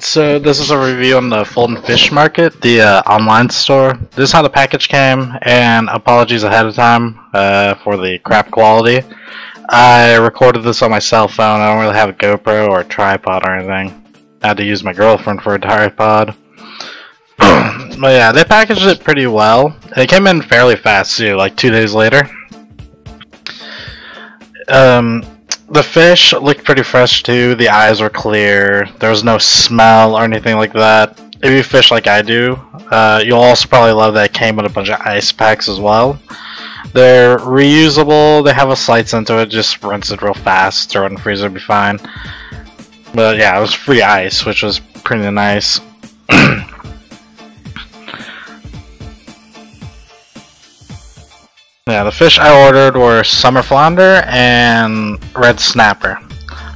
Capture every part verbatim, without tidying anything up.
So this is a review on the Fulton Fish Market, the uh, online store. This is how the package came, and apologies ahead of time uh, for the crap quality. I recorded this on my cell phone. I don't really have a GoPro or a tripod or anything. I had to use my girlfriend for a tripod. But yeah, they packaged it pretty well. It came in fairly fast too, like two days later. Um... The fish looked pretty fresh too. The eyes were clear. There was no smell or anything like that. If you fish like I do, uh, you'll also probably love that it came with a bunch of ice packs as well. They're reusable. They have a slight scent to it. Just rinse it real fast. Throw it in the freezer, it'll be fine. But yeah, it was free ice, which was pretty nice. Yeah, the fish I ordered were summer flounder and red snapper.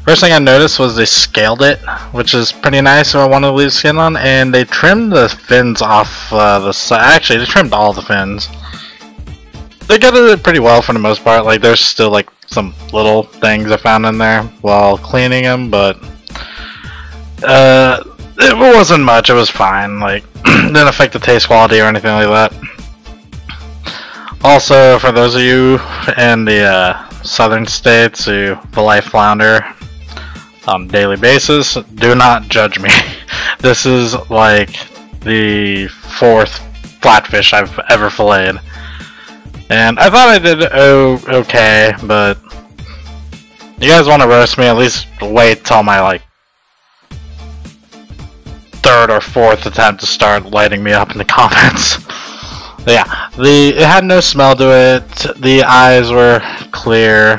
First thing I noticed was they scaled it, which is pretty nice if I wanted to leave skin on, and they trimmed the fins off uh, the side. Actually, they trimmed all the fins. They got it pretty well for the most part. Like, there's still like some little things I found in there while cleaning them, but uh, it wasn't much. It was fine. Like, didn't affect the taste quality or anything like that. Also, for those of you in the uh, southern states who fillet flounder on a daily basis, do not judge me. This is like the fourth flatfish I've ever filleted. And I thought I did oh, okay, but you guys want to roast me, at least wait till my like third or fourth attempt to start lighting me up in the comments. Yeah, the it had no smell to it. The eyes were clear.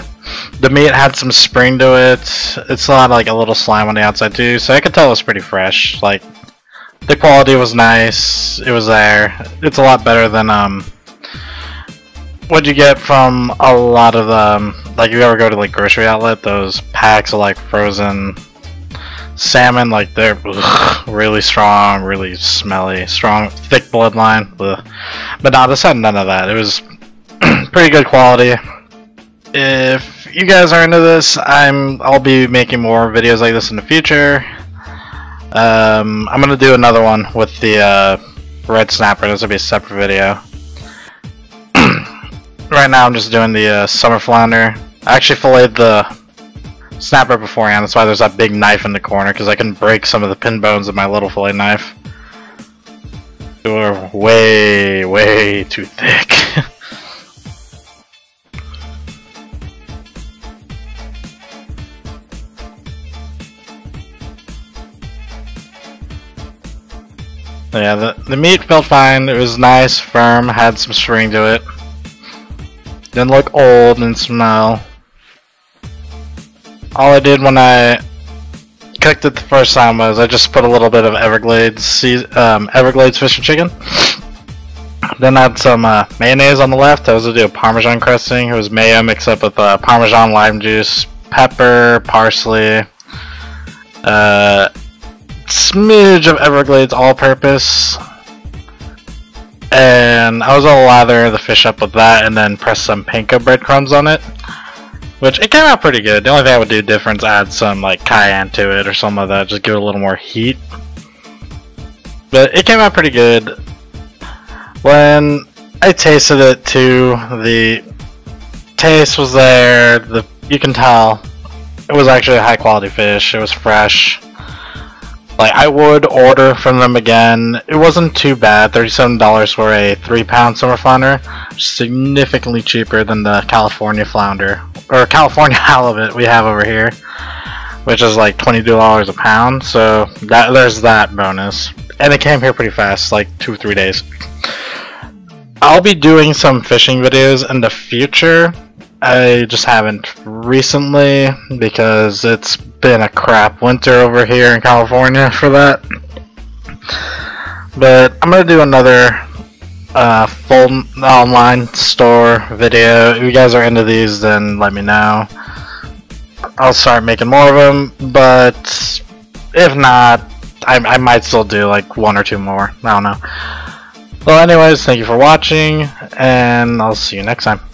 The meat had some spring to it. It still had like a little slime on the outside too, so I could tell it was pretty fresh. Like, the quality was nice. It was there. It's a lot better than um what you get from a lot of um like, if you ever go to like grocery outlet, those packs of like frozen salmon, like they're ugh, really strong, really smelly, strong, thick bloodline. Ugh. But nah, this had none of that. It was pretty good quality. If you guys are into this, I'm I'll be making more videos like this in the future. Um, I'm gonna do another one with the uh, red snapper. This will be a separate video. Right now, I'm just doing the uh, summer flounder. I actually filleted the snapper beforehand, that's why there's that big knife in the corner, because I can break some of the pin bones of my little fillet knife. They were way, way too thick. Yeah, the, the meat felt fine. It was nice, firm, had some string to it. Didn't look old and smell. All I did when I cooked it the first time was I just put a little bit of Everglades um, Everglades fish and chicken. Then I had some uh, mayonnaise on the left. I was going to do a Parmesan crusting. It was mayo mixed up with uh, Parmesan, lime juice, pepper, parsley, uh, smidge of Everglades all-purpose. And I was going to lather the fish up with that and then press some panko breadcrumbs on it. Which, it came out pretty good. The only thing I would do different is add some, like, cayenne to it or something like that. Just give it a little more heat. But it came out pretty good. When I tasted it, too, the taste was there. The you can tell it was actually a high-quality fish. It was fresh. Like, I would order from them again. It wasn't too bad. thirty-seven dollars for a three pound summer flounder. Significantly cheaper than the California flounder. Or California halibut we have over here, which is like twenty-two dollars a pound, so that there's that bonus. And it came here pretty fast, like two or three days. I'll be doing some fishing videos in the future. I just haven't recently because it's been a crap winter over here in California for that. But I'm gonna do another uh full online store video. If you guys are into these, then let me know. I'll start making more of them, but if not, I, I might still do like one or two more. I don't know. Well, anyways, thank you for watching, and I'll see you next time.